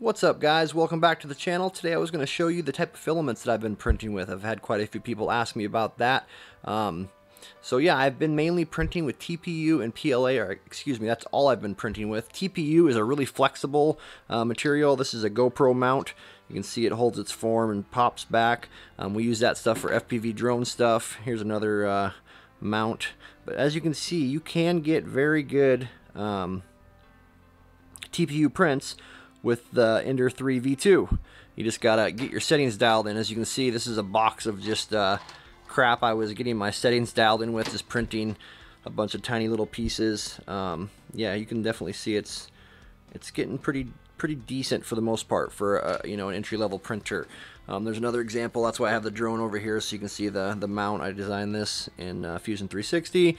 What's up guys, welcome back to the channel. Today I was going to show you the type of filaments that I've been printing with. I've had quite a few people ask me about that. So yeah, I've been mainly printing with TPU and PLA, or excuse me, that's all I've been printing with. TPU is a really flexible material. This is a GoPro mount. You can see it holds its form and pops back. We use that stuff for FPV drone stuff. Here's another mount. But as you can see, you can get very good TPU prints with the Ender 3 V2. You just gotta get your settings dialed in. As you can see, this is a box of just crap I was getting my settings dialed in with, just printing a bunch of tiny little pieces. Yeah, you can definitely see it's getting pretty decent for the most part for you know, an entry-level printer. There's another example. That's why I have the drone over here, so you can see the mount. I designed this in Fusion 360.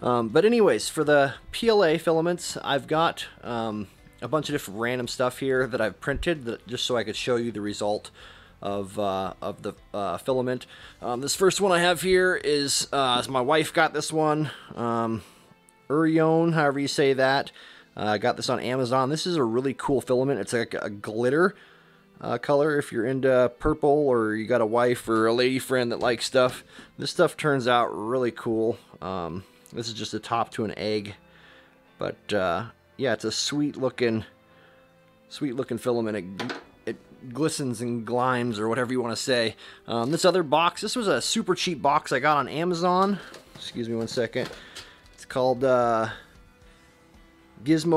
But anyways, for the PLA filaments, I've got a bunch of different random stuff here that I've printed, that just so I could show you the result of the filament. This first one I have here is my wife got this one, Eryone, however you say that. I got this on Amazon. This is a really cool filament. It's like a glitter color. If you're into purple, or you got a wife or a lady friend that likes stuff, this stuff turns out really cool. This is just the top to an egg, but yeah, it's a sweet looking filament. It glistens and glimes, or whatever you want to say. This other box, this was a super cheap box I got on Amazon. Excuse me one second. It's called Gizmo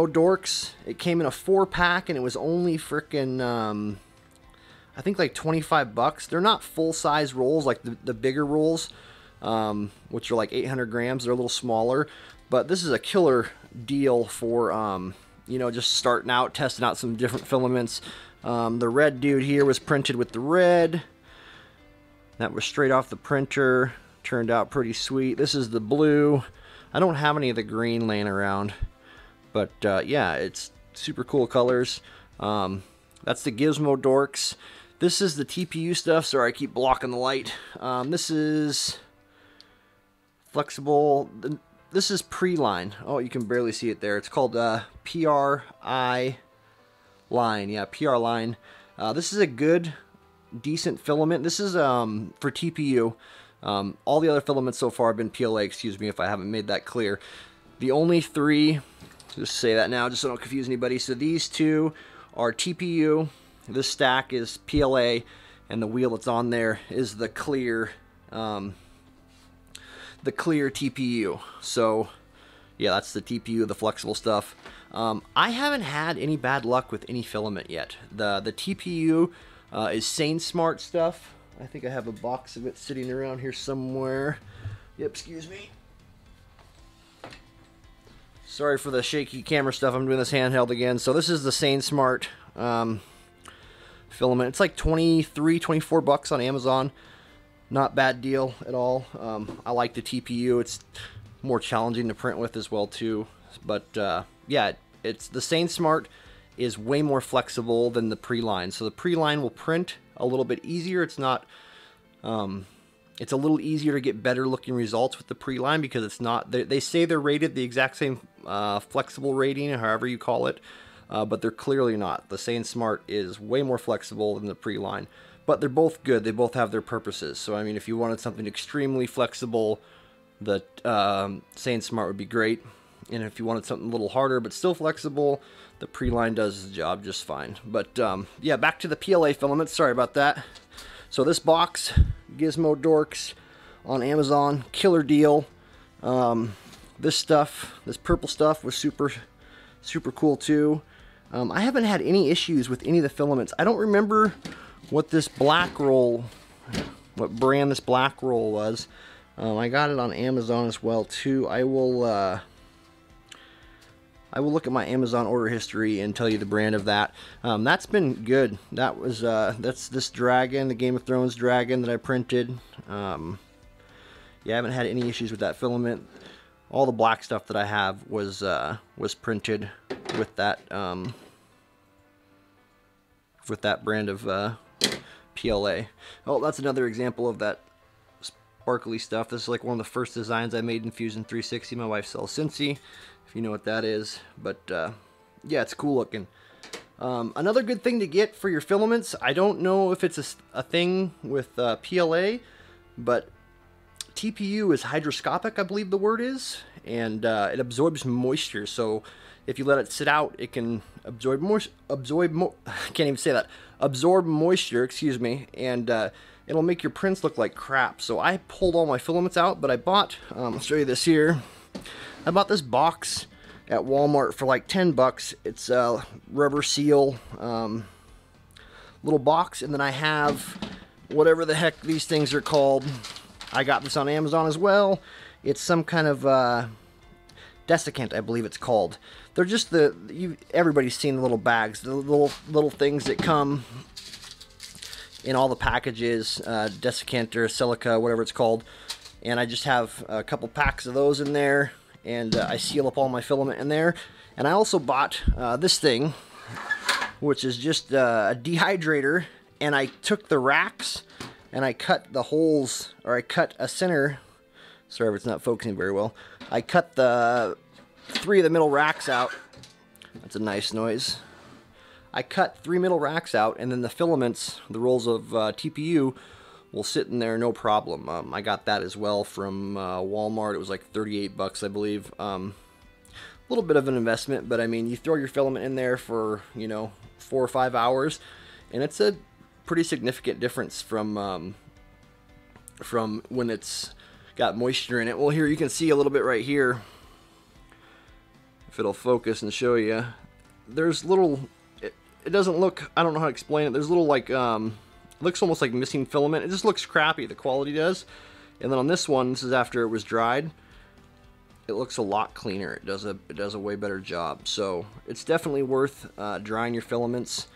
Dorks. It came in a 4-pack, and it was only frickin' I think like 25 bucks. They're not full-size rolls like the bigger rolls, which are like 800 grams. They're a little smaller. But this is a killer deal for, you know, just starting out, testing out some different filaments. The red dude here was printed with the red. That was straight off the printer. Turned out pretty sweet. This is the blue. I don't have any of the green laying around. But, yeah, it's super cool colors. That's the Gizmo Dorks. This is the TPU stuff. Sorry, I keep blocking the light. This is flexible. This is Priline. Oh, you can barely see it there. It's called PRI line. Yeah, PR line. This is a good, decent filament. This is for TPU. All the other filaments so far have been PLA. Excuse me if I haven't made that clear. The only three, just say that now, just so I don't confuse anybody. So these two are TPU. This stack is PLA, and the wheel that's on there is the clear TPU. So yeah, that's the TPU, the flexible stuff. I haven't had any bad luck with any filament yet. The TPU is SainSmart stuff. I think I have a box of it sitting around here somewhere. Yep, excuse me. Sorry for the shaky camera stuff. I'm doing this handheld again. So this is the SainSmart filament. It's like 23, 24 bucks on Amazon. Not bad deal at all. I like the TPU. It's more challenging to print with as well too. But yeah, it's the SainSmart is way more flexible than the Priline. So the Priline will print a little bit easier. It's not. It's a little easier to get better looking results with the Priline, because it's not. They say they're rated the exact same flexible rating, however you call it, but they're clearly not. The SainSmart is way more flexible than the Priline. But they're both good. They both have their purposes. So, I mean, if you wanted something extremely flexible, the SainSmart would be great. And if you wanted something a little harder but still flexible, the Priline does the job just fine. But, yeah, back to the PLA filaments. Sorry about that. So this box, Gizmo Dorks on Amazon, killer deal. This stuff, this purple stuff was super cool too. I haven't had any issues with any of the filaments. I don't remember what this black roll, what brand this black roll was. I got it on Amazon as well too. I will look at my Amazon order history and tell you the brand of that. That's been good. That was that's this dragon, the Game of Thrones dragon that I printed. Yeah, I haven't had any issues with that filament. All the black stuff that I have was printed with that brand of PLA. Oh, that's another example of that sparkly stuff. This is like one of the first designs I made in Fusion 360. My wife sells Cincy, if you know what that is. But yeah, it's cool looking. Another good thing to get for your filaments, I don't know if it's a thing with PLA, but TPU is hygroscopic, I believe the word is, and it absorbs moisture. So if you let it sit out, it can absorb absorb moisture, excuse me, and it'll make your prints look like crap. So I pulled all my filaments out, but I bought, I'll show you this here. I bought this box at Walmart for like $10. It's a rubber seal little box, and then I have whatever the heck these things are called. I got this on Amazon as well. It's some kind of desiccant, I believe it's called. They're just the, everybody's seen the little bags, the little things that come in all the packages, desiccant or silica, whatever it's called. And I just have a couple packs of those in there. And I seal up all my filament in there. And I also bought this thing, which is just a dehydrator, and I took the racks and I cut the holes, or I cut a center, sorry if it's not focusing very well, I cut the three of the middle racks out. That's a nice noise. I cut three middle racks out, and then the filaments, the rolls of TPU, will sit in there no problem. I got that as well from Walmart. It was like $38, I believe. A little bit of an investment, but I mean, you throw your filament in there for, you know, 4 or 5 hours, and it's a pretty significant difference from when it's got moisture in it. Well, here you can see a little bit right here, if it'll focus and show you. There's little, it doesn't look, I don't know how to explain it. There's little like, looks almost like missing filament. It just looks crappy, the quality does. And then on this one, this is after it was dried, it looks a lot cleaner. It does a way better job. So it's definitely worth drying your filaments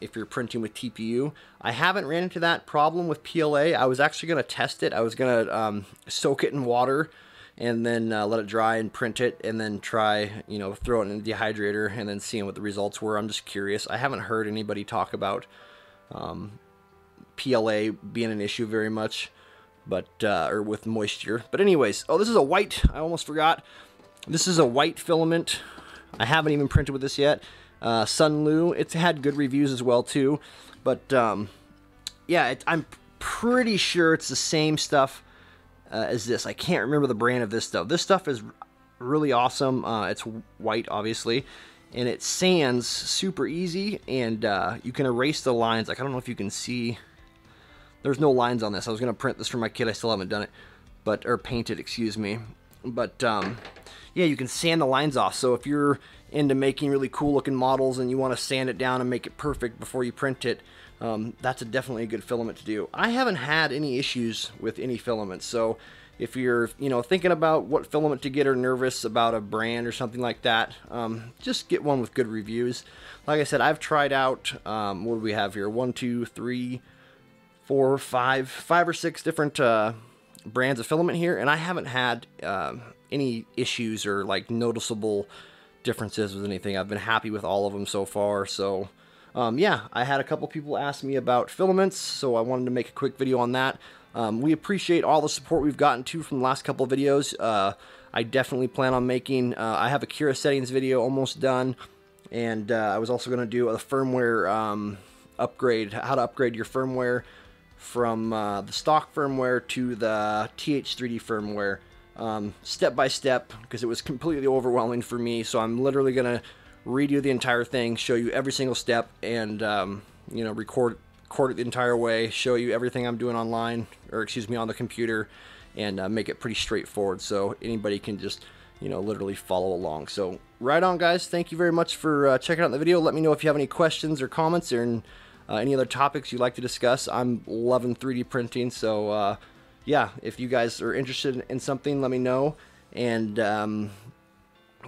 if you're printing with TPU. I haven't ran into that problem with PLA. I was actually gonna test it. I was gonna soak it in water and then let it dry and print it, and then try, you know, throw it in the dehydrator and then seeing what the results were. I'm just curious. I haven't heard anybody talk about PLA being an issue very much, but or with moisture. But anyways, oh, this is a white, I almost forgot, this is a white filament. I haven't even printed with this yet. Sunlu, it's had good reviews as well too, but yeah, I'm pretty sure it's the same stuff as this. I can't remember the brand of this stuff. This stuff is really awesome. It's white, obviously, and it sands super easy, and you can erase the lines. Like, I don't know if you can see, there's no lines on this. I was gonna print this for my kid, I still haven't done it, but, or painted, excuse me. But yeah, you can sand the lines off. So if you're into making really cool looking models and you wanna sand it down and make it perfect before you print it, that's definitely a good filament to do. I haven't had any issues with any filaments, so if you're, you know, thinking about what filament to get or nervous about a brand or something like that, just get one with good reviews. Like I said, I've tried out, what do we have here? 5 or 6 different brands of filament here, and I haven't had any issues or like noticeable differences with anything. I've been happy with all of them so far, so... yeah, I had a couple people ask me about filaments, so I wanted to make a quick video on that. We appreciate all the support we've gotten to from the last couple of videos. I definitely plan on making, I have a Cura settings video almost done, and I was also going to do a firmware upgrade, how to upgrade your firmware from the stock firmware to the TH3D firmware, step by step, because it was completely overwhelming for me. So I'm literally going to redo the entire thing, show you every single step, and you know, record it the entire way, show you everything I'm doing online, or excuse me, on the computer, and make it pretty straightforward so anybody can just, you know, literally follow along. So right on, guys, thank you very much for checking out the video. Let me know if you have any questions or comments, or any other topics you'd like to discuss. I'm loving 3D printing, so yeah, if you guys are interested in something, let me know, and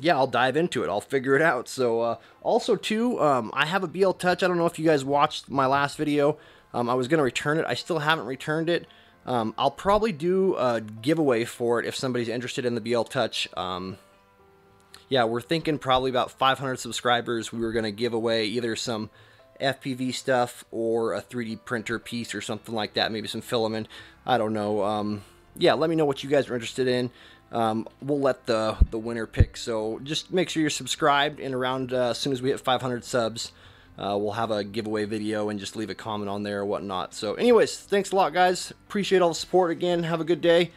yeah, I'll dive into it. I'll figure it out. So, also too, I have a BL Touch. I don't know if you guys watched my last video. I was going to return it. I still haven't returned it. I'll probably do a giveaway for it if somebody's interested in the BL Touch. Yeah, we're thinking probably about 500 subscribers. We were going to give away either some FPV stuff or a 3D printer piece or something like that. Maybe some filament. I don't know. Yeah, let me know what you guys are interested in. We'll let the winner pick. So just make sure you're subscribed, and around as soon as we hit 500 subs, we'll have a giveaway video, and just leave a comment on there or whatnot. So anyways, thanks a lot, guys. Appreciate all the support again. Have a good day.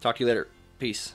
Talk to you later. Peace.